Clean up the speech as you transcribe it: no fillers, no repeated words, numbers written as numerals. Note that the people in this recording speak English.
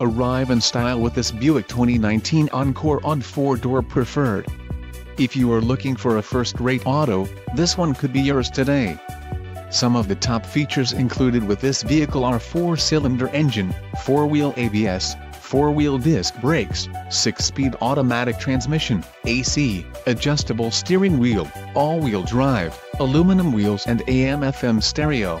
Arrive in style with this Buick 2019 Encore on 4-door preferred. If you are looking for a first-rate auto, this one could be yours today. Some of the top features included with this vehicle are 4-cylinder engine, 4-wheel ABS, 4-wheel disc brakes, 6-speed automatic transmission, AC, adjustable steering wheel, all-wheel drive, aluminum wheels and AM/FM stereo.